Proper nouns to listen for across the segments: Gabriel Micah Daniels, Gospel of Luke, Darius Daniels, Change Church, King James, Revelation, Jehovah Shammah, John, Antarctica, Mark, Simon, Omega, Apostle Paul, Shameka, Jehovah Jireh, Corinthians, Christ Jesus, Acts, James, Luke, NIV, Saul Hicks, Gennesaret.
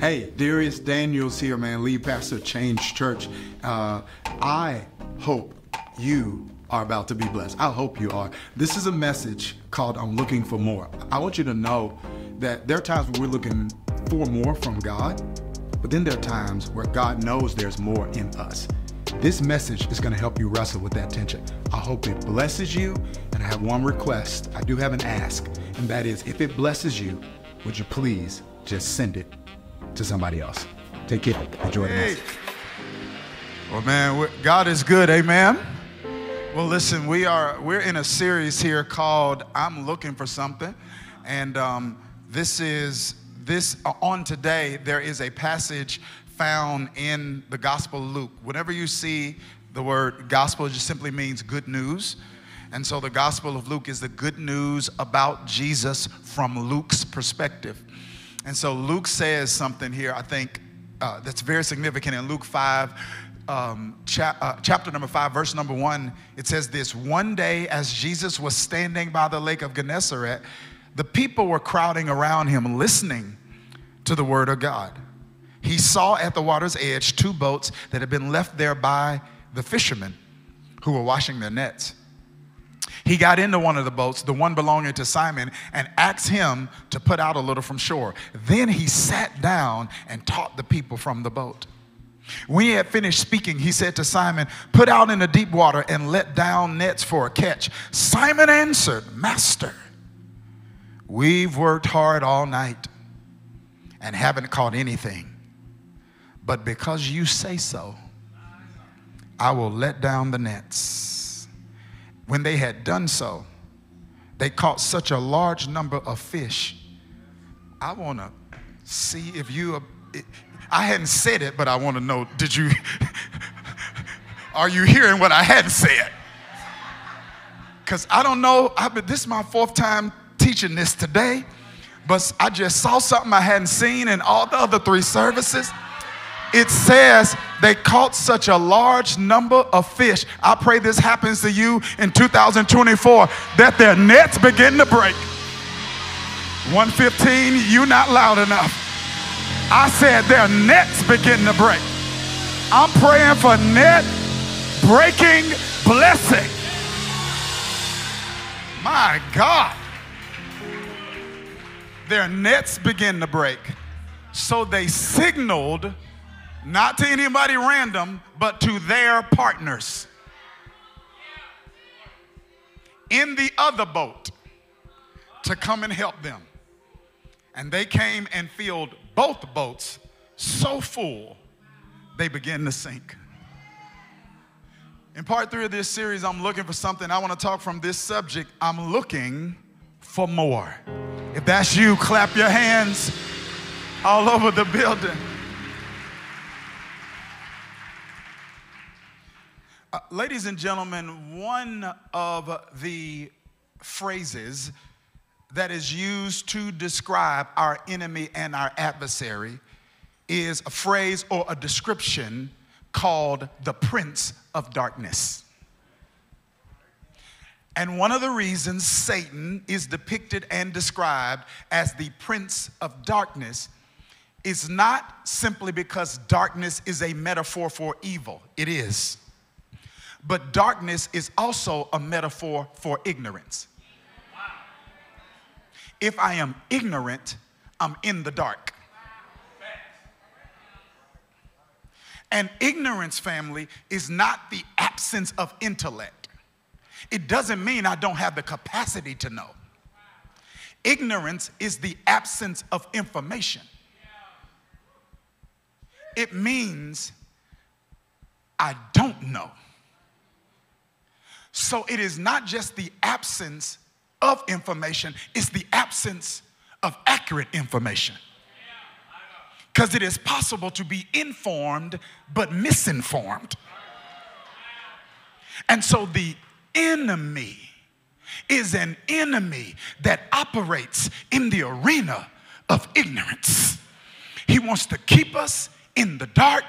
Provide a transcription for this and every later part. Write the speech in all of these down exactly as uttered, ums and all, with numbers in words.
Hey, Darius Daniels here, man, lead pastor of Change Church. Uh, I hope you are about to be blessed. I hope you are. This is a message called I'm Looking for More. I want you to know that there are times when we're looking for more from God, but then there are times where God knows there's more in us. This message is going to help you wrestle with that tension. I hope it blesses you, and I have one request. I do have an ask, and that is, if it blesses you, would you please just send it to somebody else. Take care. Enjoy the message. Well, man, God is good. Amen. Well, listen, we are we're in a series here called "I'm Looking for Something," and um, this is this uh, on today. There is a passage found in the Gospel of Luke. Whenever you see the word gospel, it just simply means good news. And so the Gospel of Luke is the good news about Jesus from Luke's perspective. And so Luke says something here, I think, uh, that's very significant. In Luke five, um, cha uh, chapter number five, verse number one, it says this: one day as Jesus was standing by the lake of Gennesaret, the people were crowding around him, listening to the word of God. He saw at the water's edge two boats that had been left there by the fishermen who were washing their nets. He got into one of the boats, the one belonging to Simon, and asked him to put out a little from shore. Then he sat down and taught the people from the boat. When he had finished speaking, he said to Simon, "Put out in the deep water and let down nets for a catch." Simon answered, "Master, we've worked hard all night and haven't caught anything. But because you say so, I will let down the nets." When they had done so, they caught such a large number of fish. I want to see if you, I hadn't said it, but I want to know, did you, are you hearing what I hadn't said? Because I don't know, I've been, this is my fourth time teaching this today, but I just saw something I hadn't seen in all the other three services. It says they caught such a large number of fish. I pray this happens to you in two thousand twenty-four, that their nets begin to break. one fifteen, you're not loud enough. I said their nets begin to break. I'm praying for net breaking blessing. My God. Their nets begin to break. So they signaled, not to anybody random, but to their partners in the other boat to come and help them. And they came and filled both boats so full they began to sink. In part three of this series, I'm looking for something. I want to talk from this subject. I'm looking for more. If that's you, clap your hands all over the building. Uh, ladies and gentlemen, one of the phrases that is used to describe our enemy and our adversary is a phrase or a description called the Prince of Darkness. And one of the reasons Satan is depicted and described as the Prince of Darkness is not simply because darkness is a metaphor for evil. It is. But darkness is also a metaphor for ignorance. If I am ignorant, I'm in the dark. And ignorance, family, is not the absence of intellect. It doesn't mean I don't have the capacity to know. Ignorance is the absence of information. It means I don't know. So it is not just the absence of information, it's the absence of accurate information. Because it is possible to be informed but misinformed. And so the enemy is an enemy that operates in the arena of ignorance. He wants to keep us in the dark.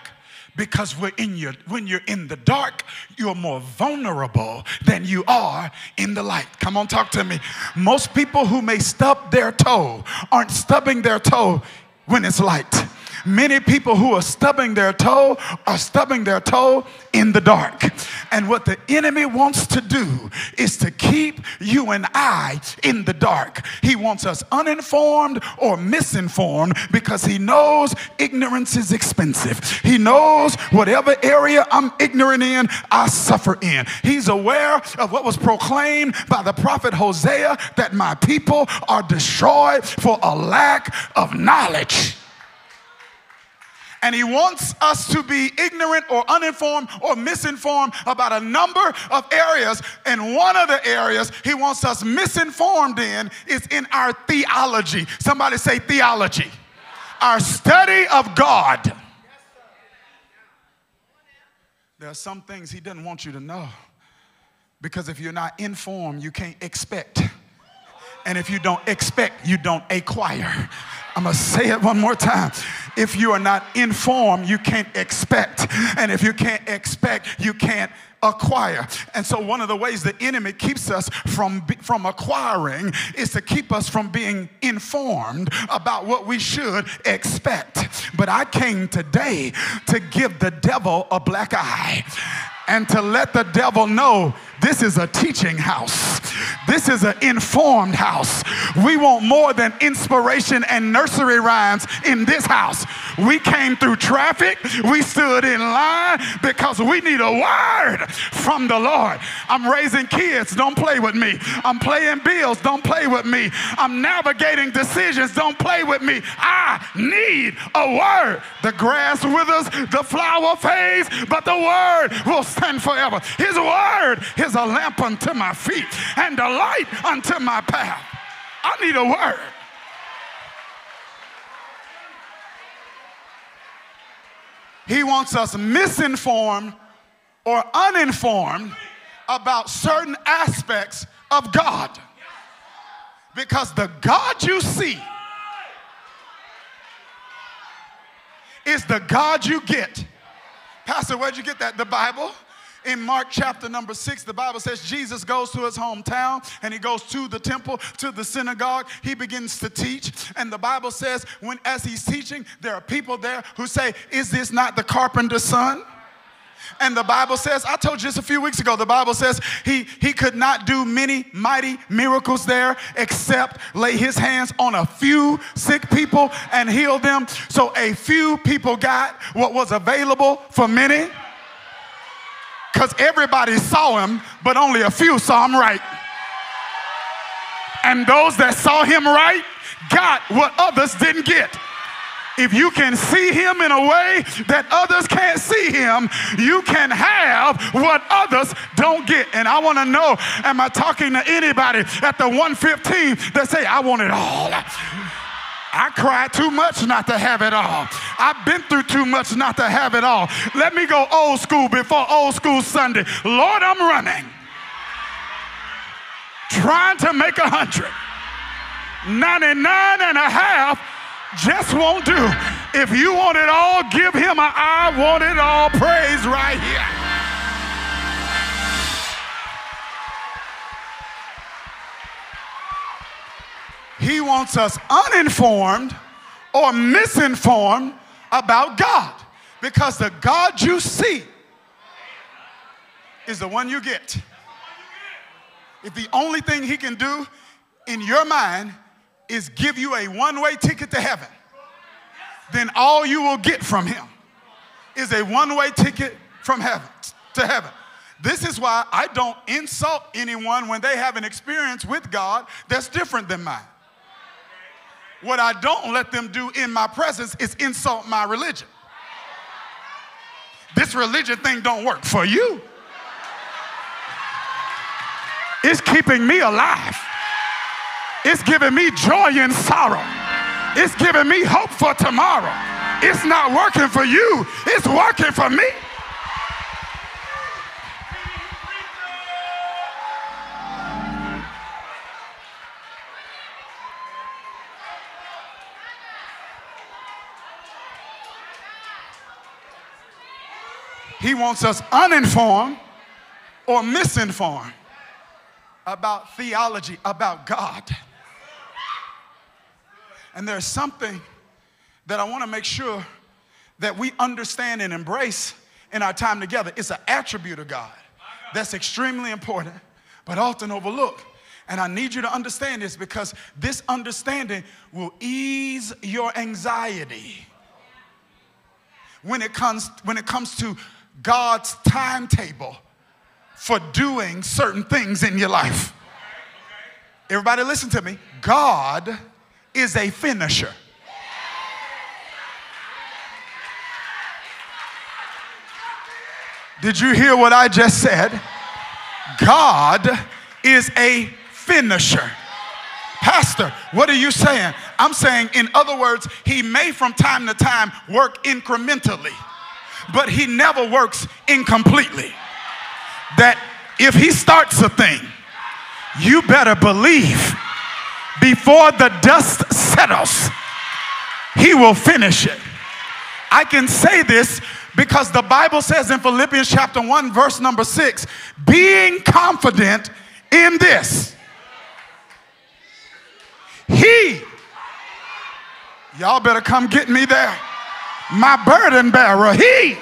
Because we're in your, when you're in the dark, you're more vulnerable than you are in the light. Come on, talk to me. Most people who may stub their toe aren't stubbing their toe when it's light. Many people who are stubbing their toe are stubbing their toe in the dark. And what the enemy wants to do is to keep you and I in the dark. He wants us uninformed or misinformed because he knows ignorance is expensive. He knows whatever area I'm ignorant in, I suffer in. He's aware of what was proclaimed by the prophet Hosea, that my people are destroyed for a lack of knowledge. And he wants us to be ignorant or uninformed or misinformed about a number of areas. And one of the areas he wants us misinformed in is in our theology. Somebody say theology. Yes. Our study of God. Yes, sir. There are some things he doesn't want you to know, because if you're not informed, you can't expect. And if you don't expect, you don't acquire. I'm going to say it one more time. If you are not informed, you can't expect. And if you can't expect, you can't acquire. And so one of the ways the enemy keeps us from, from acquiring is to keep us from being informed about what we should expect. But I came today to give the devil a black eye and to let the devil know this is a teaching house. This is an informed house. We want more than inspiration and nursery rhymes in this house. We came through traffic. We stood in line because we need a word from the Lord. I'm raising kids. Don't play with me. I'm paying bills. Don't play with me. I'm navigating decisions. Don't play with me. I need a word. The grass withers, the flower fades, but the word will stand forever. His word is a lamp unto my feet and a light unto my path. I need a word. He wants us misinformed or uninformed about certain aspects of God, because the God you see is the God you get. Pastor, where'd you get that? The Bible. In Mark chapter number six, the Bible says Jesus goes to his hometown and he goes to the temple, to the synagogue. He begins to teach. And the Bible says, when as he's teaching, there are people there who say, is this not the carpenter's son? And the Bible says, I told you just a few weeks ago, the Bible says he, he could not do many mighty miracles there except lay his hands on a few sick people and heal them. So a few people got what was available for many, because everybody saw him, but only a few saw him right. And those that saw him right got what others didn't get. If you can see him in a way that others can't see him, you can have what others don't get. And I want to know, am I talking to anybody at the one fifteen that say, I want it all? I cried too much not to have it all. I've been through too much not to have it all. Let me go old school before old school Sunday. Lord, I'm running, trying to make a hundred. ninety-nine and a half just won't do. If you want it all, give him an I want it all praise right here. He wants us uninformed or misinformed about God, because the God you see is the one you get. If the only thing he can do in your mind is give you a one-way ticket to heaven, then all you will get from him is a one-way ticket from heaven to heaven. This is why I don't insult anyone when they have an experience with God that's different than mine. What I don't let them do in my presence is insult my religion. This religion thing don't work for you. It's keeping me alive. It's giving me joy and sorrow. It's giving me hope for tomorrow. It's not working for you. It's working for me. He wants us uninformed or misinformed about theology, about God. And there's something that I want to make sure that we understand and embrace in our time together. It's an attribute of God that's extremely important, but often overlooked. And I need you to understand this, because this understanding will ease your anxiety when it comes, when it comes to God's timetable for doing certain things in your life. Everybody listen to me. God is a finisher. Did you hear what I just said? God is a finisher. Pastor, what are you saying? I'm saying, in other words, he may from time to time work incrementally, but he never works incompletely. That if he starts a thing, you better believe before the dust settles, he will finish it. I can say this because the Bible says in Philippians chapter one, verse number six, being confident in this. He, y'all better come get me there. My burden bearer, he.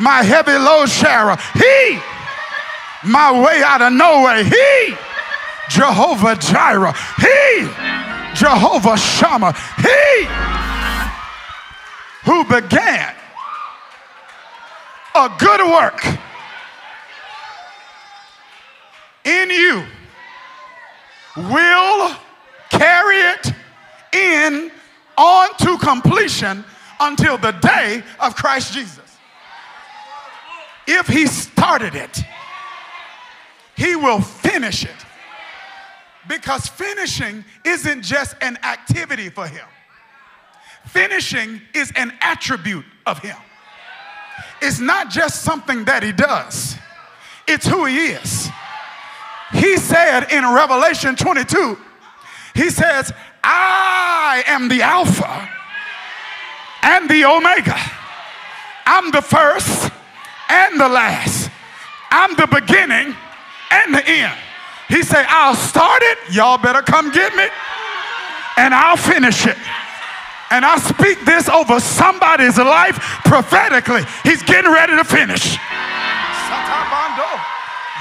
My heavy load sharer, he. My way out of nowhere, he. Jehovah Jireh, he. Jehovah Shammah, he. Who began a good work in you will carry it in on to completion until the day of Christ Jesus. If he started it, he will finish it. Because finishing isn't just an activity for him. Finishing is an attribute of him. It's not just something that he does. It's who he is. He said in Revelation twenty-two, he says, I am the Alpha and the Omega. I'm the first and the last. I'm the beginning and the end. He said, I'll start it, y'all better come get me, and I'll finish it. And I speak this over somebody's life prophetically. He's getting ready to finish.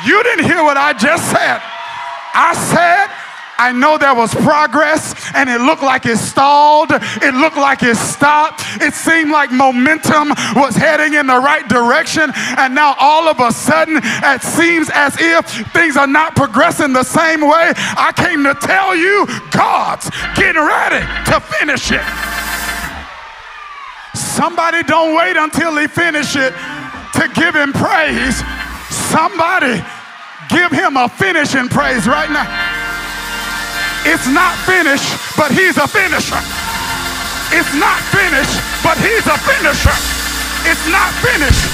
You didn't hear what I just said. I said, I know there was progress, and it looked like it stalled. It looked like it stopped. It seemed like momentum was heading in the right direction, and now all of a sudden, it seems as if things are not progressing the same way. I came to tell you, God's getting ready to finish it. Somebody don't wait until he finishes it to give him praise. Somebody give him a finishing praise right now. It's not finished, but he's a finisher. It's not finished, but he's a finisher. It's not finished.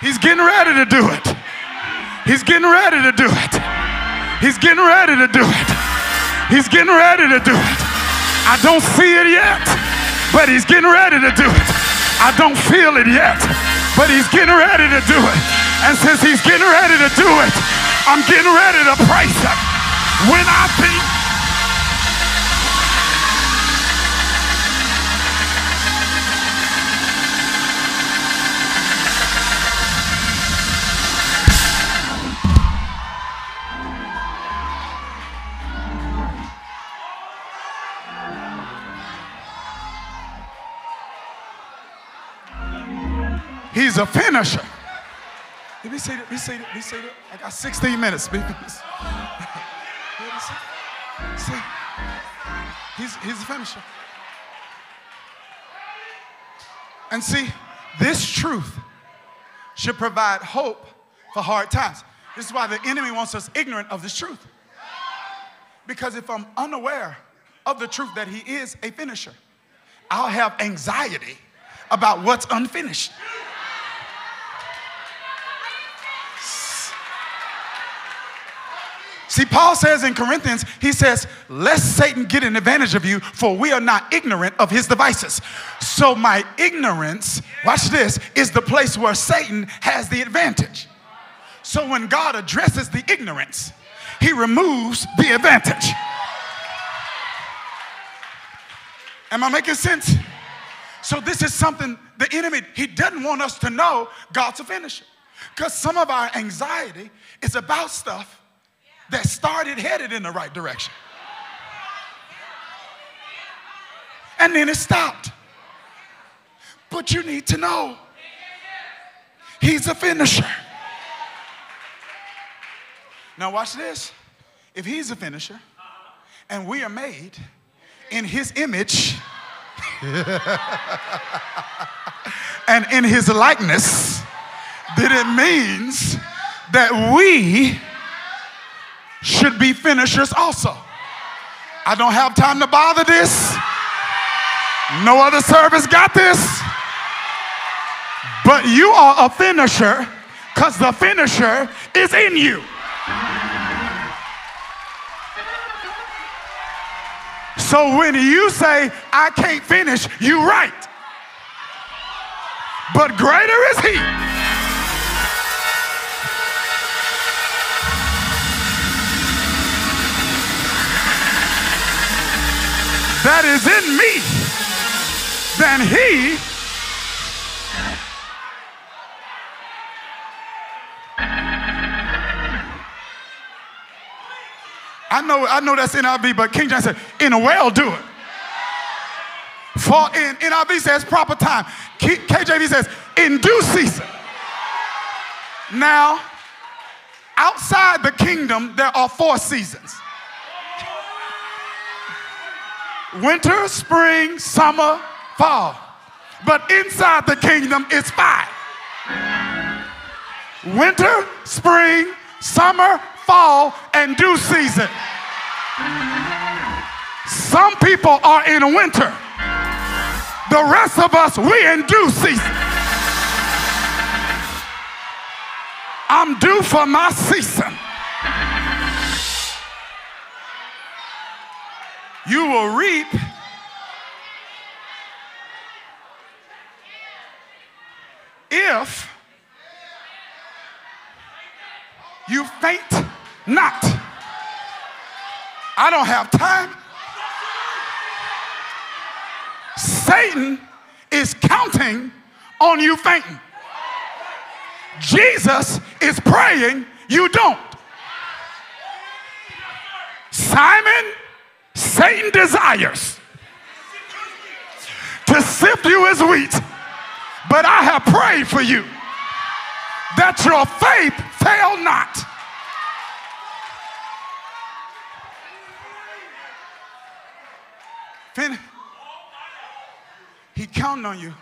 He's getting ready to do it. He's getting ready to do it. He's getting ready to do it. He's getting ready to do it. I don't see it yet, but he's getting ready to do it. I don't feel it yet, but he's getting ready to do it. And since he's getting ready to do it, I'm getting ready to praise him. When I think he's a finisher. Be seated, be seated, be seated. I got sixteen minutes. Be, be, be, be, he's, he's a finisher. And see, this truth should provide hope for hard times. This is why the enemy wants us ignorant of this truth. Because if I'm unaware of the truth that he is a finisher, I'll have anxiety about what's unfinished. See, Paul says in Corinthians, he says, lest Satan get an advantage of you, for we are not ignorant of his devices. So my ignorance, watch this, is the place where Satan has the advantage. So when God addresses the ignorance, he removes the advantage. Am I making sense? So this is something the enemy, he doesn't want us to know God's a finisher. Because some of our anxiety is about stuff that started headed in the right direction. And then it stopped. But you need to know he's a finisher. Now watch this. If he's a finisher and we are made in his image and in his likeness, then it means that we should be finishers also. I don't have time to bother this. No other service got this. But you are a finisher because the finisher is in you. So when you say, I can't finish, you're right. But greater is he. That is in me than he. I know, I know that's N I V, but King James said, in a well do it. For in N I V says proper time. K J V says in due season. Now, outside the kingdom, there are four seasons. Winter, spring, summer, fall. But inside the kingdom, it's five. Winter, spring, summer, fall, and due season. Some people are in winter. The rest of us, we in due season. I'm due for my season. You will reap if you faint not. I don't have time. Satan is counting on you fainting. Jesus is praying you don't. Simon, Satan desires to sift you as wheat, but I have prayed for you that your faith fail not. Fin- He counting on you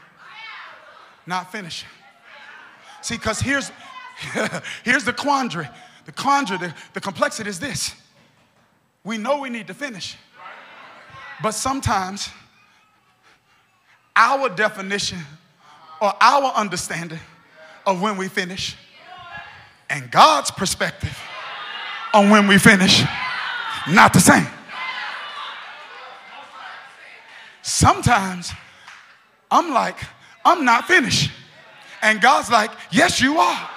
not finishing. See, because here's, here's the quandary. The quandary, the, the complexity is this. We know we need to finish. But sometimes our definition or our understanding of when we finish and God's perspective on when we finish, not the same. Sometimes I'm like, I'm not finished. And God's like, yes, you are.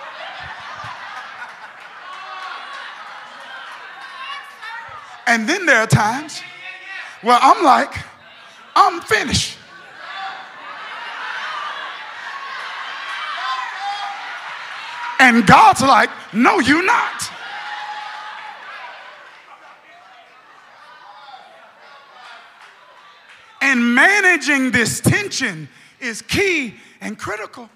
And then there are times where I'm like, I'm finished. And God's like, no, you're not. And managing this tension is key and critical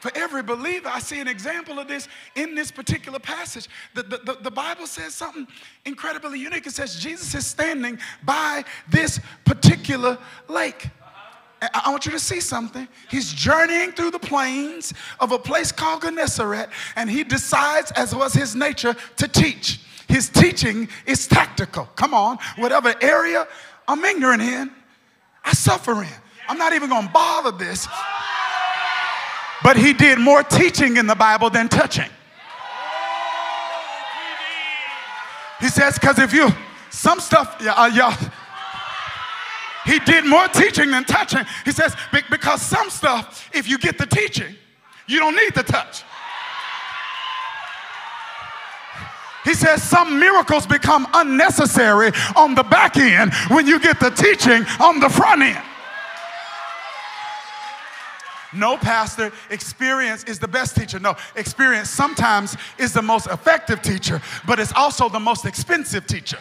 for every believer. I see an example of this in this particular passage. The, the, the, the Bible says something incredibly unique. It says Jesus is standing by this particular lake. I want you to see something. He's journeying through the plains of a place called Gennesaret, and he decides, as was his nature, to teach. His teaching is tactical. Come on, whatever area I'm ignorant in, I suffer in. I'm not even going to bother this. But he did more teaching in the Bible than touching. He says, because if you, some stuff, y'all, y'all, he did more teaching than touching. He says, because some stuff, if you get the teaching, you don't need the touch. He says some miracles become unnecessary on the back end when you get the teaching on the front end. No, pastor, experience is the best teacher. No, experience sometimes is the most effective teacher, but it's also the most expensive teacher.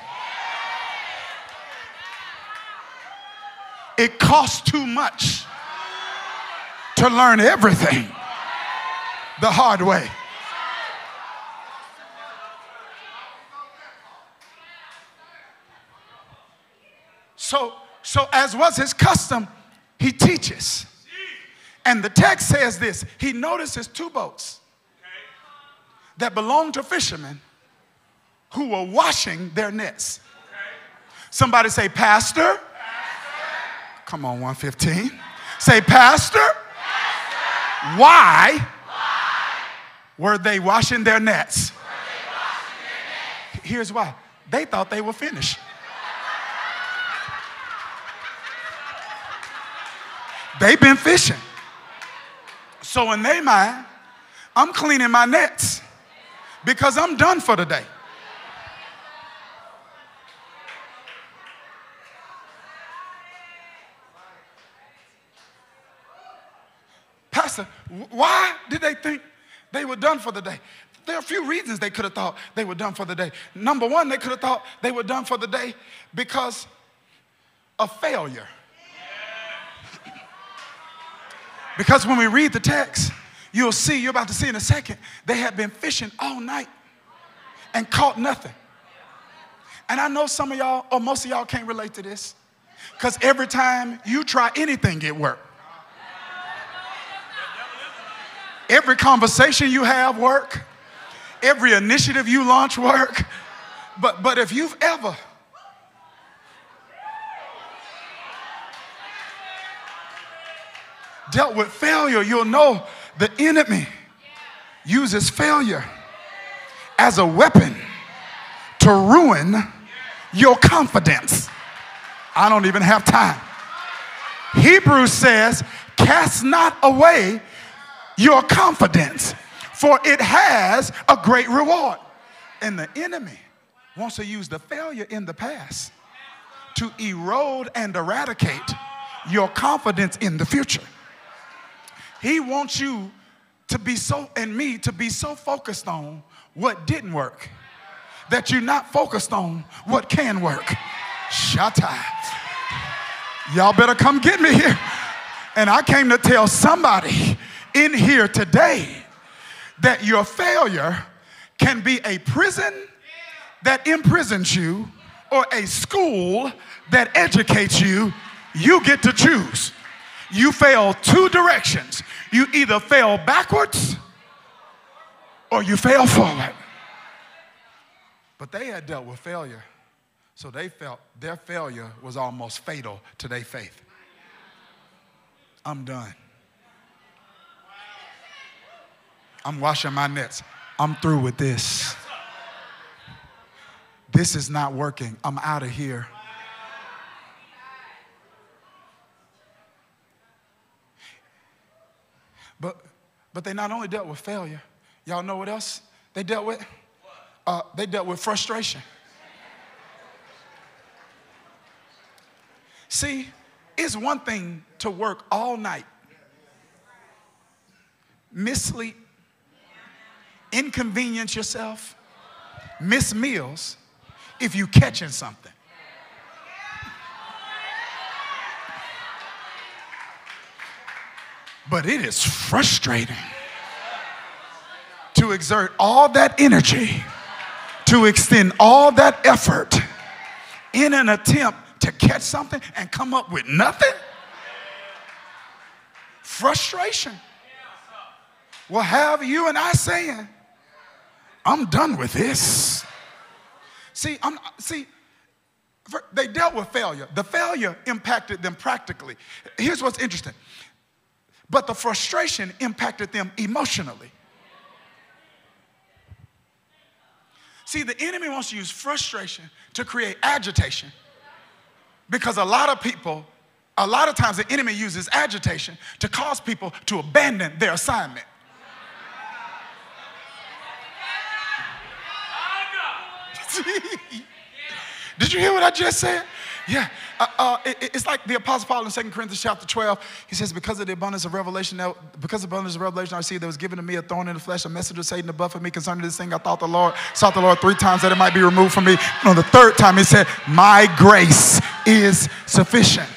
It costs too much to learn everything the hard way. So, so as was his custom, he teaches. And the text says this, he notices two boats that belonged to fishermen who were washing their nets. Somebody say, Pastor. Pastor. Come on, one fifteen. Say, Pastor. Pastor. Why, why were they washing their nets? Were they washing their nets? Here's why. They thought they were finished. They've been fishing. So in their mind, I'm cleaning my nets because I'm done for the day. Pastor, why did they think they were done for the day? There are a few reasons they could have thought they were done for the day. Number one, they could have thought they were done for the day because of failure. Because when we read the text, you'll see, you're about to see in a second, they had been fishing all night and caught nothing. And I know some of y'all, or most of y'all, can't relate to this, because every time you try anything, it works. Every conversation you have works. Every initiative you launch works. But, but if you've ever... dealt with failure, you'll know the enemy uses failure as a weapon to ruin your confidence. I don't even have time. Hebrews says, cast not away your confidence, for it has a great reward. And the enemy wants to use the failure in the past to erode and eradicate your confidence in the future. He wants you to be so, and me to be so focused on what didn't work that you're not focused on what can work. Shatai. Y'all better come get me here. And I came to tell somebody in here today that your failure can be a prison that imprisons you or a school that educates you. You get to choose. You fail two directions. You either fail backwards or you fail forward. But they had dealt with failure, so they felt their failure was almost fatal to their faith. I'm done. I'm washing my nets. I'm through with this. This is not working. I'm out of here. But, but they not only dealt with failure. Y'all know what else they dealt with? Uh, they dealt with frustration. See, it's one thing to work all night, missleep, inconvenience yourself, miss meals if you catching something. But it is frustrating to exert all that energy, to extend all that effort in an attempt to catch something and come up with nothing. Frustration will have you and I saying, I'm done with this. See, I'm, see, they dealt with failure. The failure impacted them practically. Here's what's interesting. But the frustration impacted them emotionally. See, the enemy wants to use frustration to create agitation, because a lot of people, a lot of times the enemy uses agitation to cause people to abandon their assignment. Did you hear what I just said? Yeah, uh, uh, it, it's like the Apostle Paul in Second Corinthians chapter twelve. He says, because of the abundance of revelation, that, because of the abundance of revelation I received, there was given to me a thorn in the flesh, a message of Satan above for me concerning this thing. I thought the Lord, sought the Lord three times that it might be removed from me. And on the third time, he said, my grace is sufficient.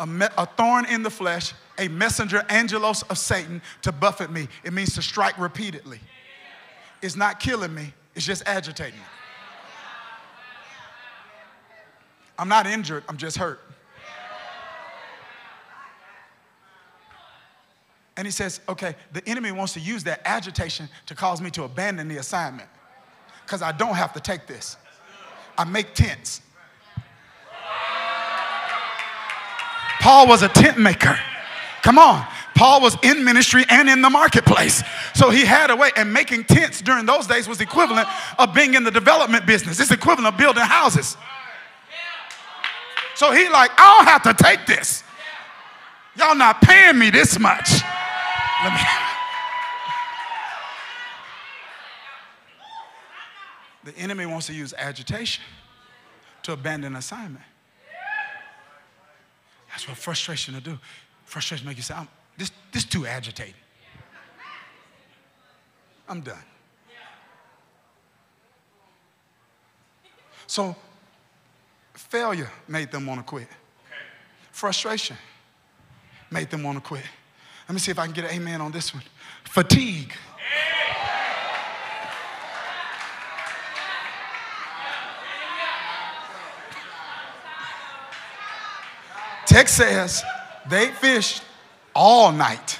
A, me, a thorn in the flesh, a messenger, angelos of Satan, to buffet me. It means to strike repeatedly. It's not killing me. It's just agitating me. I'm not injured. I'm just hurt. And he says, okay, the enemy wants to use that agitation to cause me to abandon the assignment because I don't have to take this. I make tents. Paul was a tent maker. Come on. Paul was in ministry and in the marketplace. So he had a way, and making tents during those days was equivalent of being in the development business. It's equivalent of building houses. So he like, I don't have to take this. Y'all not paying me this much. Let me... The enemy wants to use agitation to abandon assignment. That's what frustration will do. Frustration makes you say, I'm, this this too agitated. I'm done. So failure made them want to quit. Frustration made them want to quit. Let me see if I can get an amen on this one. Fatigue. Text says they fished all night.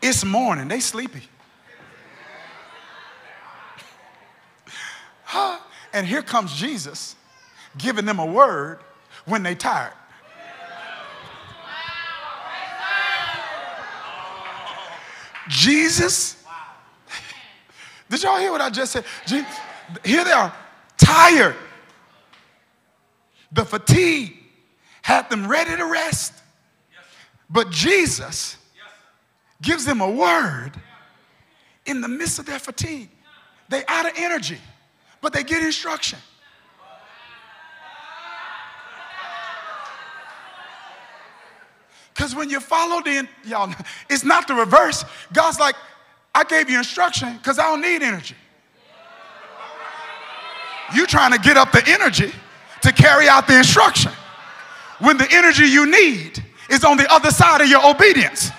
It's morning. They sleepy. Huh? And here comes Jesus giving them a word when they tired. Jesus. Did y'all hear what I just said? Jesus, here they are, tired. The fatigue had them ready to rest. But Jesus gives them a word in the midst of their fatigue. They out of energy. But they get instruction. Because when you follow the, y'all, it's not the reverse. God's like, I gave you instruction because I don't need energy. You trying to get up the energy to carry out the instruction. When the energy you need is on the other side of your obedience.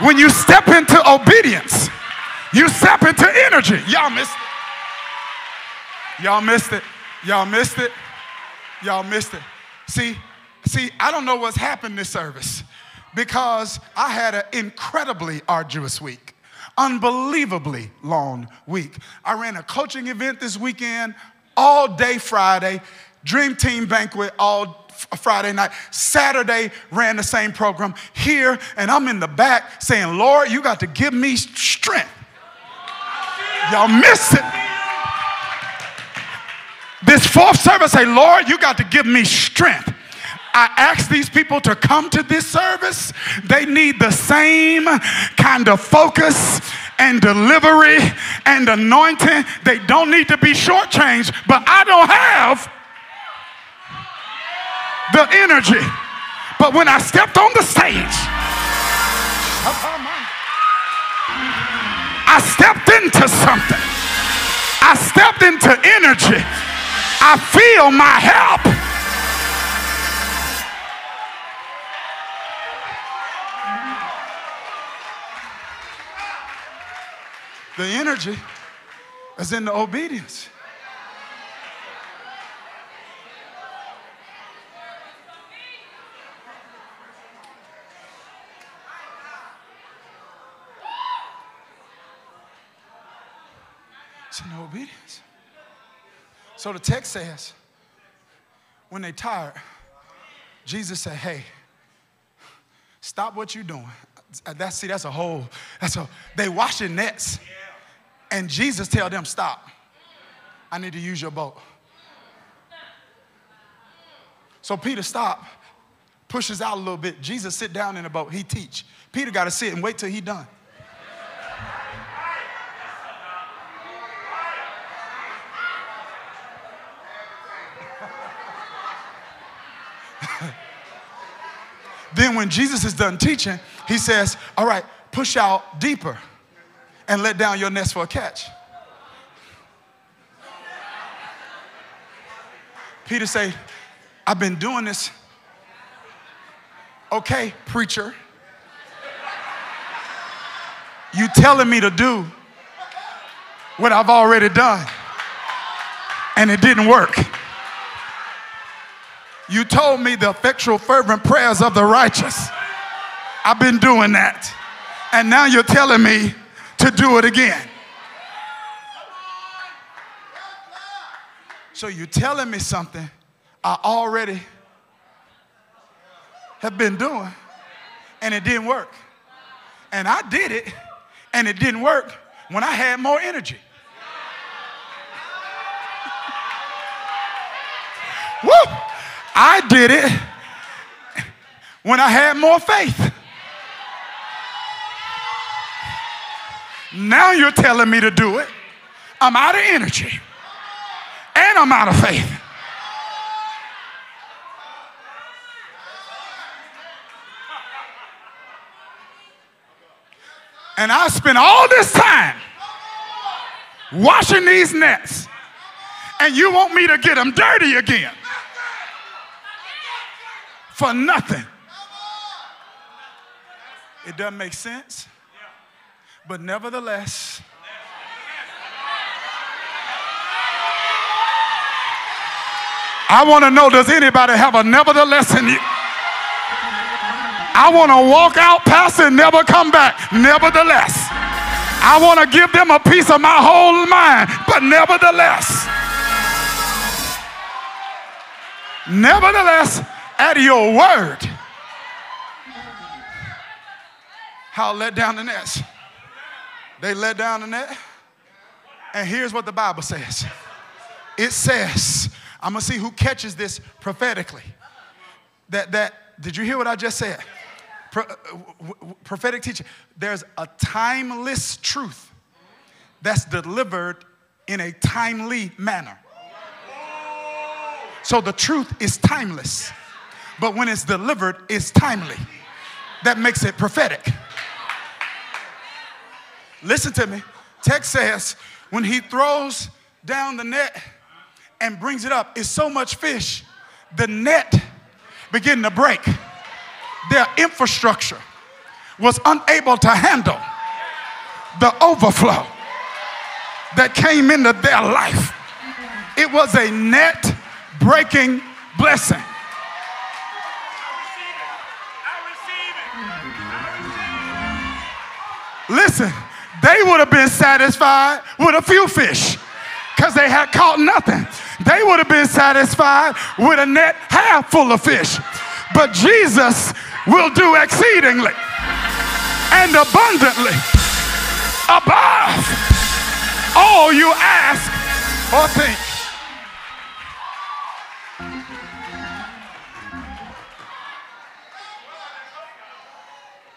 When you step into obedience, you step into energy. Y'all missed it. Y'all missed it. Y'all missed it. Y'all missed it. See, see, I don't know what's happened this service because I had an incredibly arduous week, unbelievably long week. I ran a coaching event this weekend, all day Friday, Dream Team Banquet all Friday night. Saturday ran the same program here, and I'm in the back saying, Lord, you got to give me strength. Y'all missed it. This fourth service, say, Lord, you got to give me strength. I ask these people to come to this service. They need the same kind of focus and delivery and anointing. They don't need to be shortchanged, but I don't have the energy. But when I stepped on the stage, I stepped into something. I stepped into energy. I feel my help. The energy is in the obedience. It's in the obedience. So the text says, when they tired, Jesus said, hey, stop what you're doing. That's, see, that's a whole, that's a, they wash their nets. And Jesus tell them, stop. I need to use your boat. So Peter stop, pushes out a little bit. Jesus sit down in the boat. He teach. Peter got to sit and wait till he done. Then when Jesus is done teaching, he says, all right, push out deeper and let down your nets for a catch. Peter say, I've been doing this. Okay, preacher. You telling me to do what I've already done, and it didn't work. You told me the effectual fervent prayers of the righteous. I've been doing that, and now you're telling me to do it again. So you're telling me something I already have been doing, and it didn't work. And I did it, and it didn't work when I had more energy. Woo! I did it when I had more faith. Now you're telling me to do it. I'm out of energy, and I'm out of faith. And I spent all this time washing these nets, and you want me to get them dirty again for nothing. It doesn't make sense, but nevertheless, I want to know, does anybody have a nevertheless in you? I want to walk out past and never come back. Nevertheless, I want to give them a piece of my whole mind. But nevertheless, nevertheless, at your word, how let down the nets. They let down the net. And here's what the Bible says. It says, I'm going to see who catches this prophetically. That, that, did you hear what I just said? Pro- prophetic teaching. There's a timeless truth that's delivered in a timely manner. So the truth is timeless, but when it's delivered, it's timely. That makes it prophetic. Listen to me. Text says when he throws down the net and brings it up, it's so much fish, the net began to break. Their infrastructure was unable to handle the overflow that came into their life. It was a net breaking blessing. I receive it. I receive it. I receive it. Listen, they would have been satisfied with a few fish because they had caught nothing. They would have been satisfied with a net half full of fish. But Jesus will do exceedingly and abundantly above all you ask or think.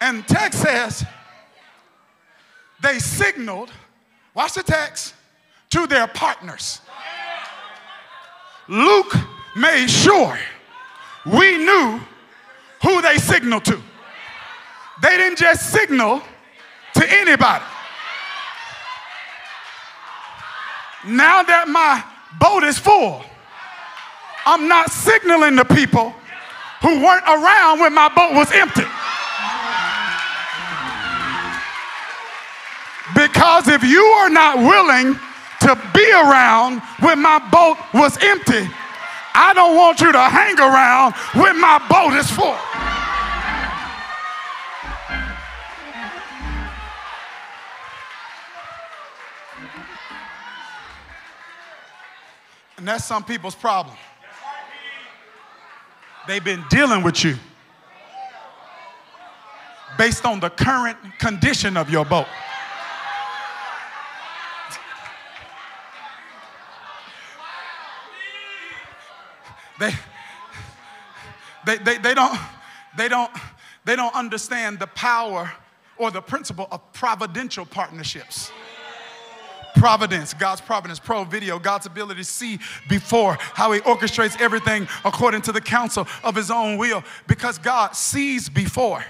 And the text says they signaled, watch the text, to their partners. Luke made sure we knew who they signaled to. They didn't just signal to anybody. Now that my boat is full, I'm not signaling to people who weren't around when my boat was empty. Because if you are not willing to be around when my boat was empty, I don't want you to hang around when my boat is full. And that's some people's problem. They've been dealing with you based on the current condition of your boat. They, they, they, they, don't, they, don't, they don't understand the power or the principle of providential partnerships. providence, God's providence, pro video, God's ability to see before, how he orchestrates everything according to the counsel of his own will. Because God sees before.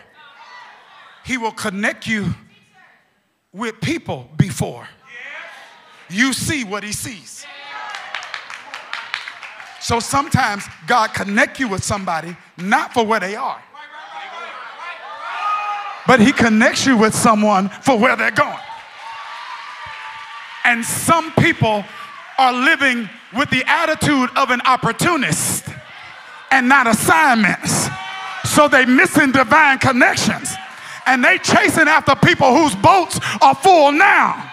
He will connect you with people before. You see what he sees. So sometimes God connects you with somebody, not for where they are, but he connects you with someone for where they're going. And some people are living with the attitude of an opportunist and not assignments. So they're missing divine connections. And they chasing after people whose boats are full now,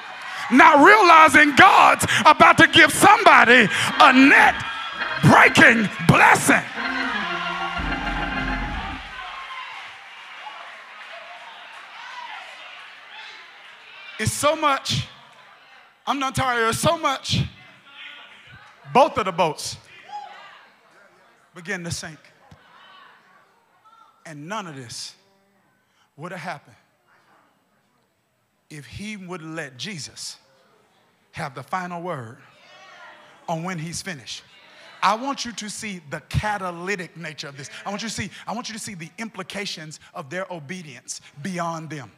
not realizing God's about to give somebody a net-breaking blessing. It's so much, I'm not tired, it's so much, both of the boats begin to sink. And none of this would have happened if he would let Jesus have the final word on when he's finished. I want you to see the catalytic nature of this. I want you to see, I want you to see the implications of their obedience beyond them.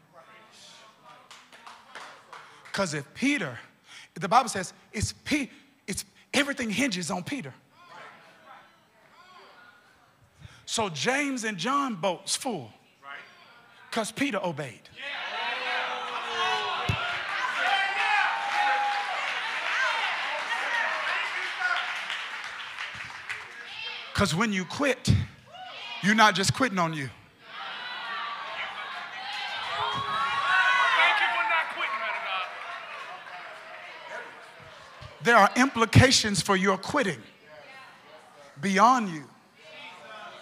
Because if Peter, the Bible says, it's, P, it's everything hinges on Peter. So James and John boats full because Peter obeyed. Because when you quit, you're not just quitting on you. There are implications for your quitting beyond you,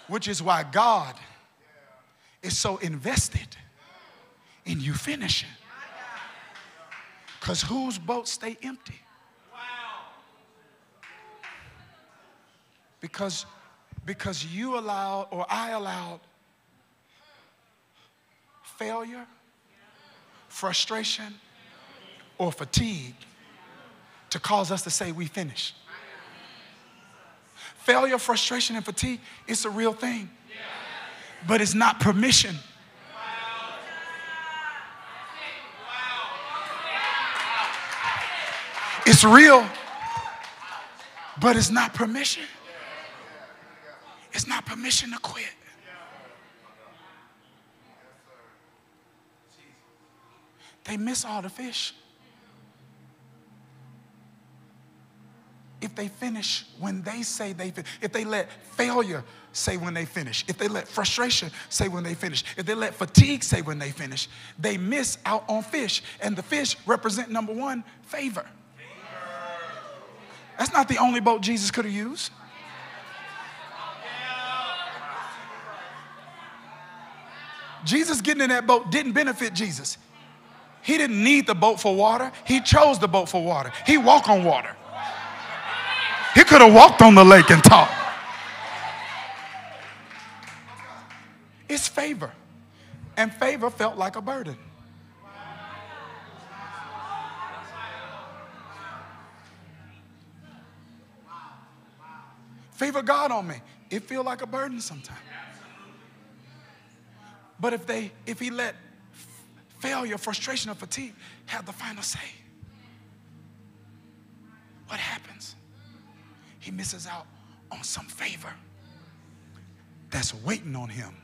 which is why God is so invested in you finishing. Because whose boats stay empty? Because, because you allowed or I allowed failure, frustration, or fatigue to cause us to say we finished. Failure, frustration, and fatigue, it's a real thing. But it's not permission. It's real, but it's not permission. It's not permission to quit. They miss all the fish if they finish when they say they finish, if they let failure say when they finish, if they let frustration say when they finish, if they let fatigue say when they finish, they miss out on fish. And the fish represent, number one, favor. That's not the only boat Jesus could have used. Jesus getting in that boat didn't benefit Jesus. He didn't need the boat for water. He chose the boat for water. He walked on water. He could have walked on the lake and talked. It's favor. And favor felt like a burden. Favor God on me. It feels like a burden sometimes. But if they, if he let failure, frustration, or fatigue have the final say, what happens? He misses out on some favor that's waiting on him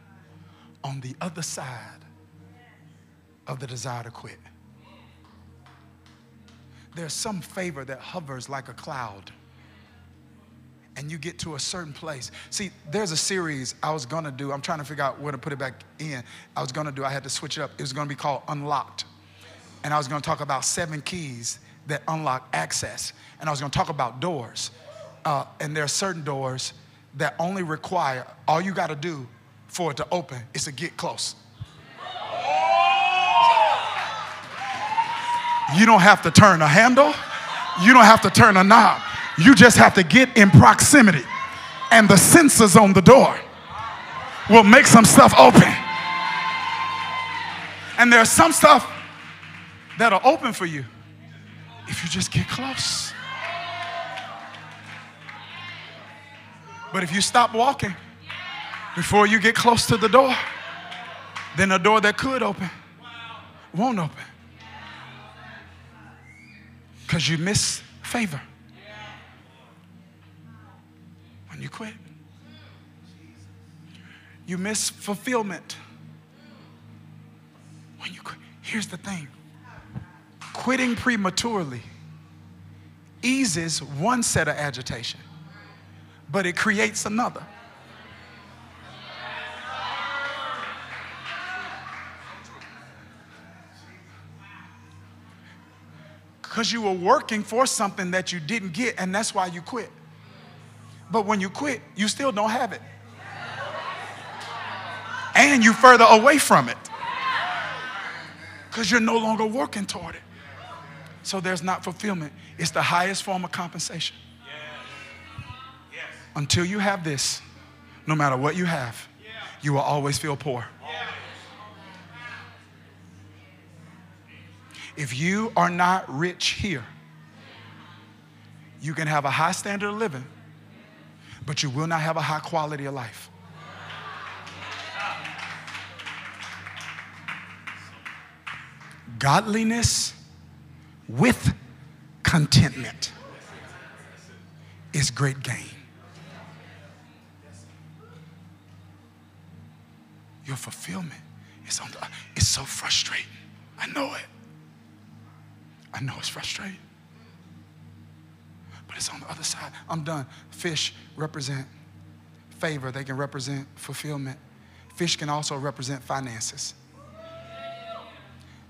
on the other side of the desire to quit. There's some favor that hovers like a cloud, and you get to a certain place. See, there's a series I was going to do. I'm trying to figure out where to put it back in. I was going to do, I had to switch it up. It was going to be called Unlocked. And I was going to talk about seven keys that unlock access. And I was going to talk about doors. Uh, and there are certain doors that only require, all you got to do for it to open is to get close. You don't have to turn a handle. You don't have to turn a knob. You just have to get in proximity. And the sensors on the door will make some stuff open. And there's some stuff that'll open for you if you just get close. But if you stop walking before you get close to the door, then a door that could open won't open. Because you miss favor when you quit. You miss fulfillment when you quit. Here's the thing. Quitting prematurely eases one set of agitation, but it creates another. Because you were working for something that you didn't get, and that's why you quit. But when you quit, you still don't have it. And you're further away from it. Because you're no longer working toward it. So there's not fulfillment. It's the highest form of compensation. Until you have this, no matter what you have, you will always feel poor. If you are not rich here, you can have a high standard of living, but you will not have a high quality of life. Godliness with contentment is great gain. Your fulfillment is on the, it's so frustrating. I know it. I know it's frustrating, but it's on the other side. I'm done. Fish represent favor. They can represent fulfillment. Fish can also represent finances.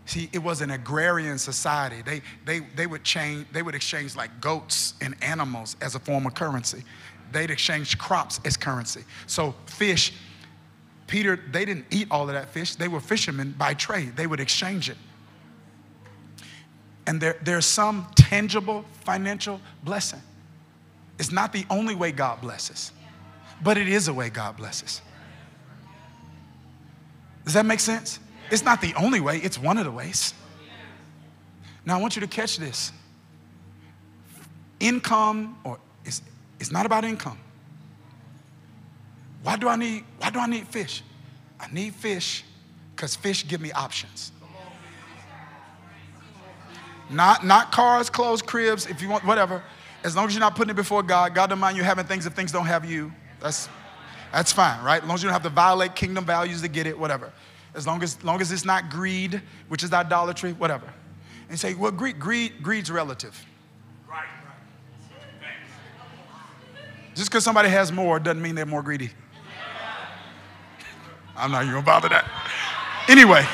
See, it was an agrarian society. They, they, they, would change, they would exchange like goats and animals as a form of currency. They'd exchange crops as currency. So fish, Peter, they didn't eat all of that fish. They were fishermen by trade. They would exchange it. And there, there's some tangible financial blessing. It's not the only way God blesses, but it is a way God blesses. Does that make sense? It's not the only way. It's one of the ways. Now, I want you to catch this. Income, or it's, it's not about income. Why do I need, why do I need fish? I need fish because fish give me options. Not, not cars, clothes, cribs, if you want, whatever. As long as you're not putting it before God, God don't mind you having things if things don't have you. That's, that's fine, right? As long as you don't have to violate kingdom values to get it, whatever. As long as, long as it's not greed, which is idolatry, whatever. And you say, well, greed, greed, greed's relative. Right. Just because somebody has more doesn't mean they're more greedy. I'm not even going to bother that. Anyway,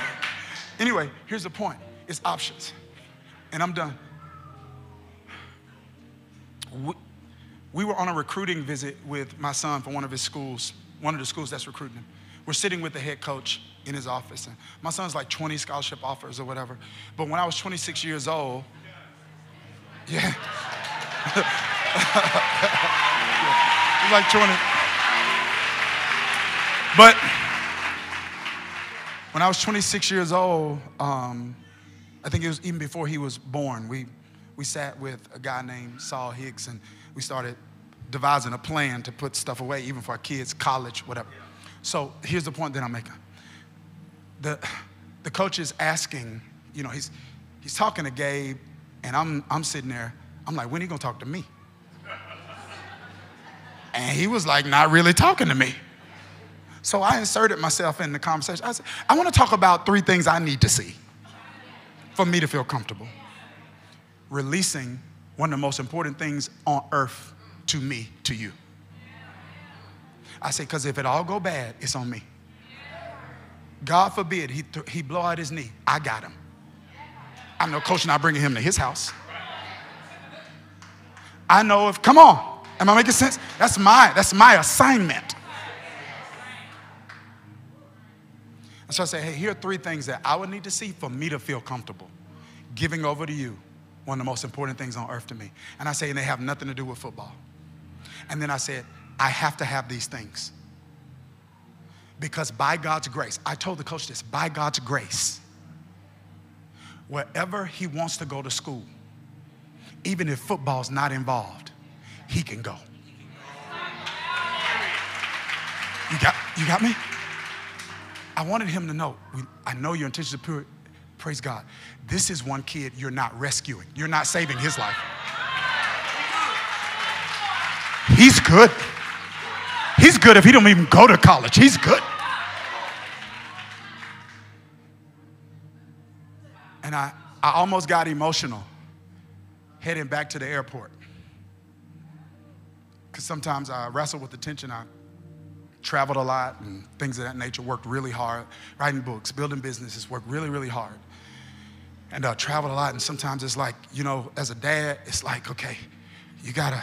anyway, here's the point. It's options. And I'm done. We, we were on a recruiting visit with my son for one of his schools, one of the schools that's recruiting him. We're sitting with the head coach in his office. And my son's like twenty scholarship offers or whatever. But when I was twenty-six years old, yeah. yeah. Like twenty. But when I was twenty-six years old, um, I think it was even before he was born, we, we sat with a guy named Saul Hicks, and we started devising a plan to put stuff away, even for our kids, college, whatever. So here's the point that I'm making. The, the coach is asking, you know, he's, he's talking to Gabe, and I'm, I'm sitting there. I'm like, when are you going to talk to me? And he was like, not really talking to me. So I inserted myself in the conversation. I said, I want to talk about three things I need to see for me to feel comfortable. Releasing one of the most important things on earth to me, to you. I say, because if it all go bad, it's on me. God forbid he, th he blow out his knee. I got him. I know Coach not bringing him to his house. I know if, come on. Am I making sense? That's my, that's my assignment. And so I say, hey, here are three things that I would need to see for me to feel comfortable. Giving over to you, one of the most important things on earth to me. And I say, and they have nothing to do with football. And then I said, I have to have these things. Because by God's grace, I told the coach this, by God's grace, wherever he wants to go to school, even if football's not involved, he can go. You got, you got me? I wanted him to know, we, I know your intentions are pure. Praise God. This is one kid you're not rescuing. You're not saving his life. He's good. He's good if he don't even go to college. He's good. And I, I almost got emotional heading back to the airport. Because sometimes I wrestle with the tension. I traveled a lot and things of that nature, worked really hard, writing books, building businesses, worked really, really hard. And I uh, traveled a lot, and sometimes it's like, you know, as a dad, it's like, okay, you gotta,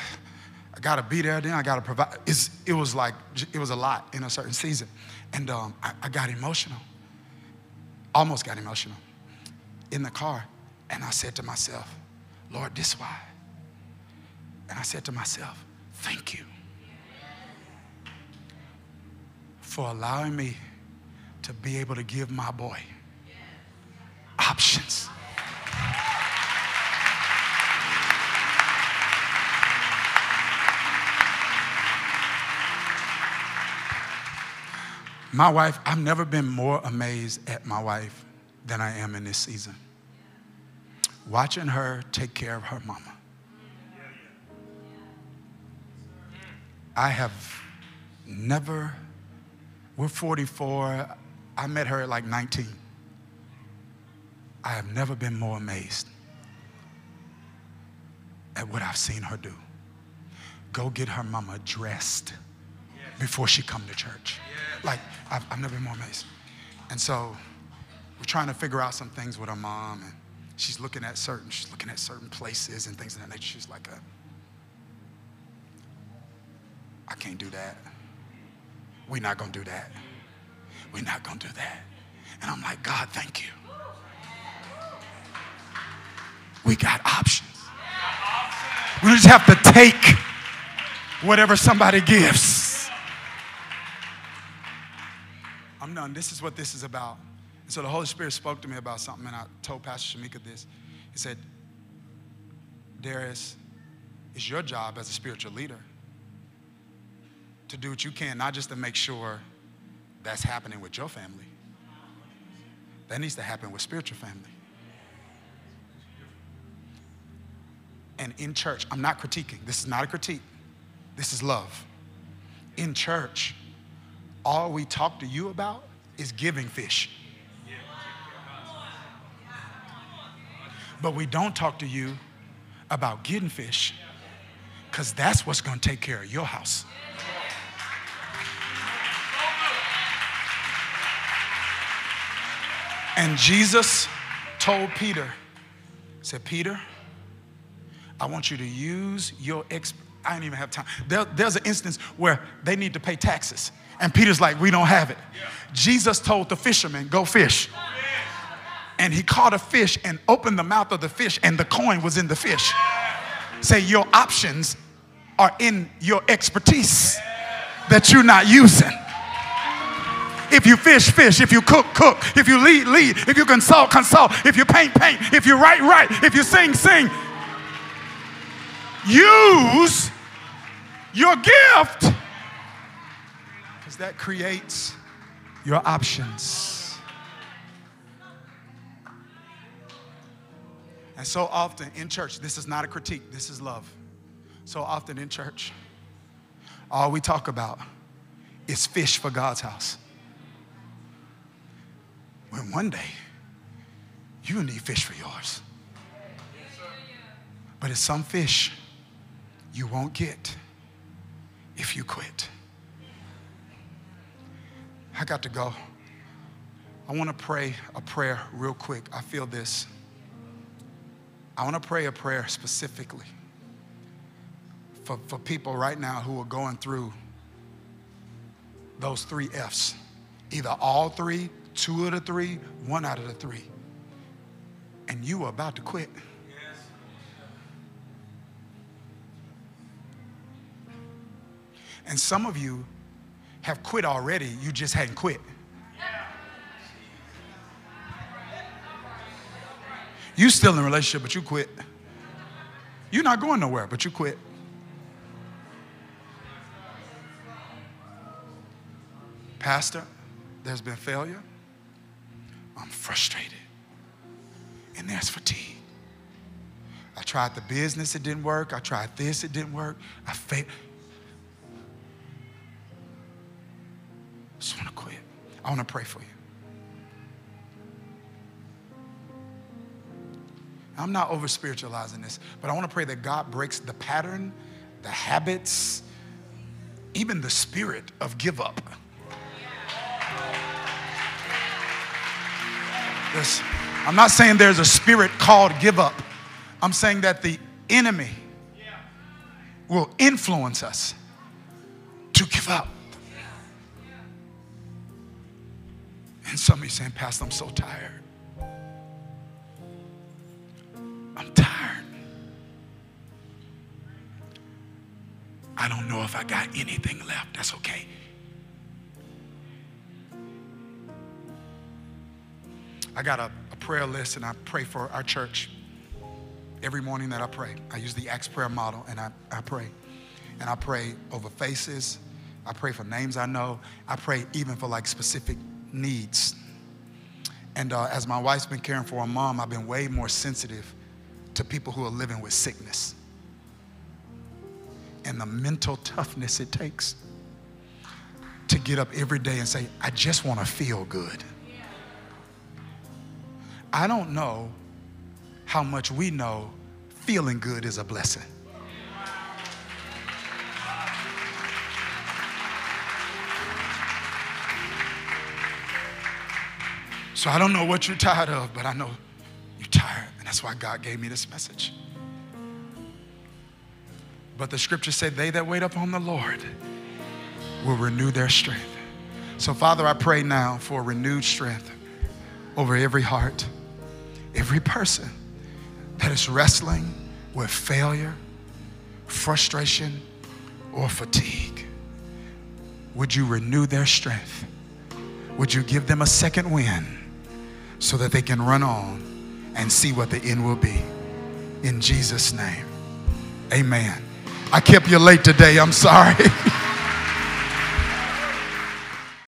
I gotta be there, then I gotta provide. It's, it was like, it was a lot in a certain season. And um, I, I got emotional, almost got emotional in the car. And I said to myself, Lord, this why. And I said to myself, thank you for allowing me to be able to give my boy options. My wife, I've never been more amazed at my wife than I am in this season. Watching her take care of her mama. I have never... We're forty-four. I met her at like nineteen. I have never been more amazed at what I've seen her do. Go get her mama dressed before she come to church. Like, I've, I've never been more amazed. And so we're trying to figure out some things with her mom, and she's looking at certain, she's looking at certain places and things of that nature. She's like, a, I can't do that. We're not going to do that. We're not going to do that. And I'm like, God, thank you. We got options. We just have to take whatever somebody gives. I'm done. This is what this is about. And so the Holy Spirit spoke to me about something, and I told Pastor Shameka this. He said, Darius, it's your job as a spiritual leader to do what you can, not just to make sure that's happening with your family. That needs to happen with spiritual family. And in church, I'm not critiquing. This is not a critique. This is love. In church, all we talk to you about is giving fish. But we don't talk to you about getting fish, because that's what's going to take care of your house. And Jesus told Peter, said, Peter, I want you to use your exp. I don't even have time. There, there's an instance where they need to pay taxes. And Peter's like, we don't have it. Yeah. Jesus told the fisherman, go fish. And he caught a fish and opened the mouth of the fish, and the coin was in the fish. Yeah. Say, your options are in your expertise yeah. that you're not using. If you fish, fish. If you cook, cook. If you lead, lead. If you consult, consult. If you paint, paint. If you write, write. If you sing, sing. Use your gift, because that creates your options. And so often in church, this is not a critique, this is love. So often in church, all we talk about is fish for God's house. When one day, you need fish for yours. But it's some fish you won't get if you quit. I got to go. I want to pray a prayer real quick. I feel this. I want to pray a prayer specifically for, for people right now who are going through those three F's, either all three, two out of the three, one out of the three. And you are about to quit. Yes. And some of you have quit already, you just hadn't quit. Yeah. You still in a relationship, but you quit. You're not going nowhere, but you quit. Pastor, there's been failure. I'm frustrated. And there's fatigue. I tried the business, it didn't work. I tried this, it didn't work. I failed. I just want to quit. I want to pray for you. I'm not over-spiritualizing this, but I want to pray that God breaks the pattern, the habits, even the spirit of give up. This, I'm not saying there's a spirit called give up. I'm saying that the enemy will influence us to give up. And somebody's saying, Pastor, I'm so tired. I'm tired. I don't know if I got anything left. That's okay. I got a, a prayer list, and I pray for our church. Every morning that I pray, I use the Acts prayer model, and I, I pray. And I pray over faces. I pray for names I know. I pray even for like specific needs. And uh, as my wife's been caring for her mom, I've been way more sensitive to people who are living with sickness and the mental toughness it takes to get up every day and say, I just want to feel good. I don't know how much we know feeling good is a blessing. So I don't know what you're tired of, but I know you're tired, and that's why God gave me this message. But the scriptures say, they that wait upon the Lord will renew their strength. So Father, I pray now for renewed strength over every heart. Every person that is wrestling with failure, frustration, or fatigue, would you renew their strength? Would you give them a second wind so that they can run on and see what the end will be? In Jesus' name, amen. I kept you late today, I'm sorry.